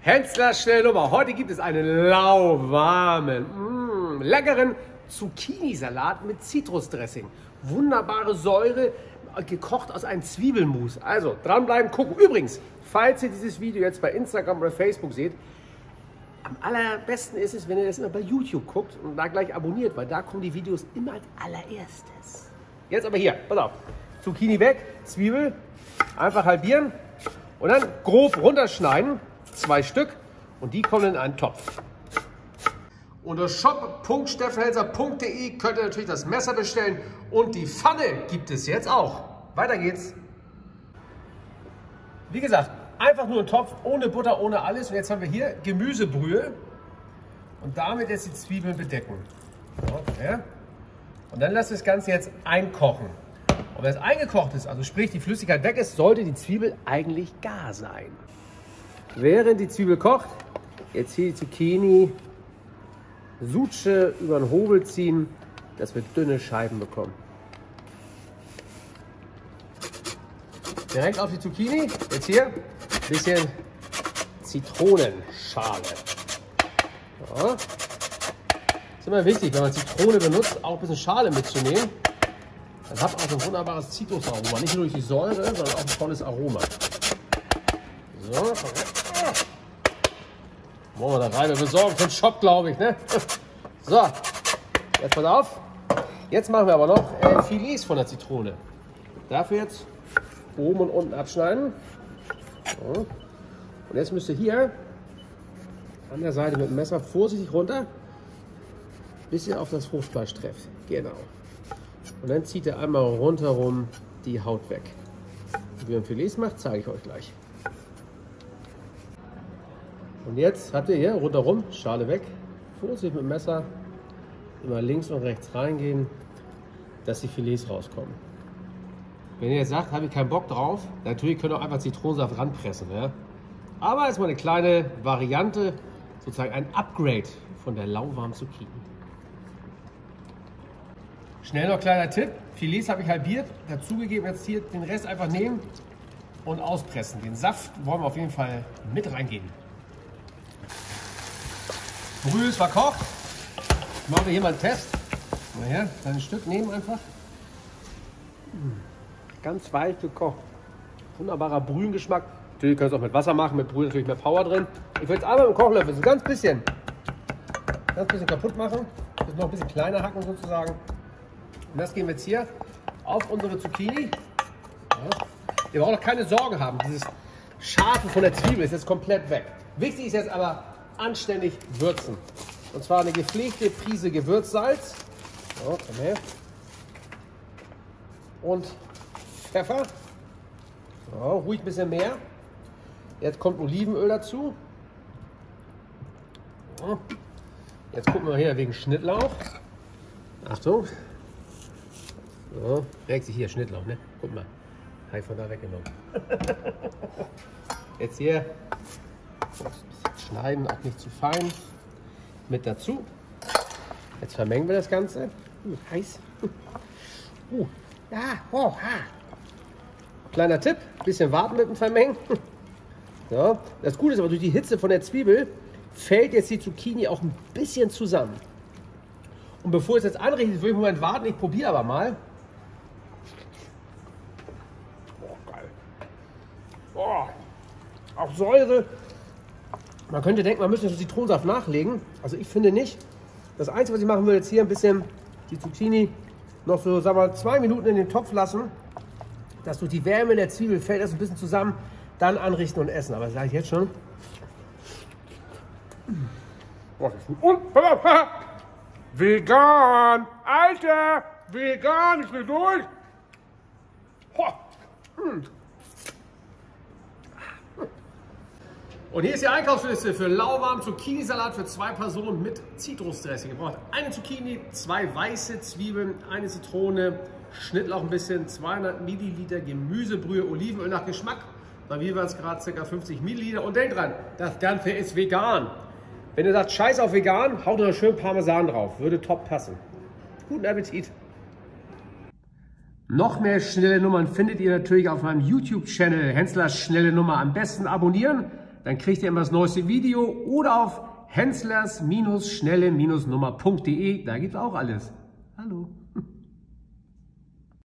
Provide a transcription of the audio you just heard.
Hensslers Schnelle Nummer. Heute gibt es einen lauwarmen, leckeren Zucchini-Salat mit Zitrusdressing. Wunderbare Säure, gekocht aus einem Zwiebelmus. Also dranbleiben, gucken. Übrigens, falls ihr dieses Video jetzt bei Instagram oder Facebook seht, am allerbesten ist es, wenn ihr das immer bei YouTube guckt und da gleich abonniert, weil da kommen die Videos immer als allererstes. Jetzt aber hier, pass auf. Zucchini weg, Zwiebel, einfach halbieren und dann grob runterschneiden, 2 Stück, und die kommen in einen Topf. Unter shop.steffenhenssler.de könnt ihr natürlich das Messer bestellen und die Pfanne gibt es jetzt auch. Weiter geht's. Wie gesagt, einfach nur ein Topf, ohne Butter, ohne alles. Und jetzt haben wir hier Gemüsebrühe und damit jetzt die Zwiebeln bedecken. So, ja. Und dann lasst das Ganze jetzt einkochen. Und wenn es eingekocht ist, also sprich die Flüssigkeit weg ist, sollte die Zwiebel eigentlich gar sein. Während die Zwiebel kocht, jetzt hier die Zucchini, Sutsche über den Hobel ziehen, dass wir dünne Scheiben bekommen. Direkt auf die Zucchini, jetzt hier ein bisschen Zitronenschale. Ja. Ist immer wichtig, wenn man Zitrone benutzt, auch ein bisschen Schale mitzunehmen. Dann hat man auch so ein wunderbares Zitrusaroma. Nicht nur durch die Säure, sondern auch ein tolles Aroma. So, machen wir da rein. Wir besorgen für den Shop, glaube ich, ne? So, jetzt pass auf. Jetzt machen wir aber noch Filets von der Zitrone. Dafür jetzt oben und unten abschneiden. So. Und jetzt müsst ihr hier an der Seite mit dem Messer vorsichtig runter, bis ihr auf das Fruchtfleisch trefft. Genau. Und dann zieht ihr einmal rundherum die Haut weg. Wie man Filets macht, zeige ich euch gleich. Und jetzt habt ihr hier rundherum, Schale weg, vorsichtig mit dem Messer immer links und rechts reingehen, dass die Filets rauskommen. Wenn ihr jetzt sagt, habe ich keinen Bock drauf, natürlich könnt ihr auch einfach Zitronensaft ranpressen. Ja? Aber es ist mal eine kleine Variante, sozusagen ein Upgrade von der lauwarmen Zucchini. Schnell noch kleiner Tipp, Filets habe ich halbiert, dazugegeben, jetzt hier den Rest einfach nehmen und auspressen. Den Saft wollen wir auf jeden Fall mit reingeben. Brühe ist verkocht. Machen wir hier mal einen Test. Mal her, ein Stück nehmen einfach. Ganz weich gekocht. Wunderbarer Brühengeschmack. Natürlich könnt ihr es auch mit Wasser machen, mit Brühe natürlich mehr Power drin. Ich will jetzt einmal mit dem Kochlöffel so ganz bisschen kaputt machen. Das noch ein bisschen kleiner hacken sozusagen. Und das geben wir jetzt hier auf unsere Zucchini. Ja. Ihr braucht auch keine Sorgen haben. Dieses Scharfe von der Zwiebel ist jetzt komplett weg. Wichtig ist jetzt aber, anständig würzen. Und zwar eine gepflegte Prise Gewürzsalz. So, komm her. Und Pfeffer. So, ruhig ein bisschen mehr. Jetzt kommt Olivenöl dazu. So. Jetzt gucken wir hier wegen Schnittlauch. Achtung. So, merkt sich hier Schnittlauch, ne? Guck mal. Habe ich von da weggenommen. Jetzt hier. Schneiden, auch nicht zu fein, mit dazu. Jetzt vermengen wir das Ganze. Heiß. Kleiner Tipp, ein bisschen warten mit dem Vermengen. So. Das Gute ist aber, durch die Hitze von der Zwiebel fällt jetzt die Zucchini auch ein bisschen zusammen. Und bevor es jetzt anrichtet, würde ich einen Moment warten. Ich probiere aber mal. Oh, geil. Oh, auch Säure. Man könnte denken, man müsste schon Zitronensaft nachlegen. Also ich finde nicht. Das Einzige, was ich machen würde, ist hier ein bisschen die Zucchini noch so, sagen wir mal, 2 Minuten in den Topf lassen. Dass durch die Wärme der Zwiebel fällt das ein bisschen zusammen. Dann anrichten und essen. Aber das sage ich jetzt schon. Boah, das ist gut. Und, vegan! Alter! Vegan! Ich bin durch! Und hier ist die Einkaufsliste für lauwarmen Zucchini-Salat für 2 Personen mit Zitrusdressing. Ihr braucht 1 Zucchini, 2 weiße Zwiebeln, 1 Zitrone, Schnittlauch ein bisschen, 200 Milliliter Gemüsebrühe, Olivenöl nach Geschmack. Bei mir waren es gerade ca. 50 Milliliter. Und denkt dran, das Ganze ist vegan. Wenn ihr sagt, scheiß auf vegan, haut noch schön Parmesan drauf. Würde top passen. Guten Appetit. Noch mehr schnelle Nummern findet ihr natürlich auf meinem YouTube-Channel Hensslers Schnelle Nummer. Am besten abonnieren. dann kriegt ihr immer das neueste Video, oder auf Hensslers-Schnelle-Nummer.de, da gibt es auch alles. Hallo.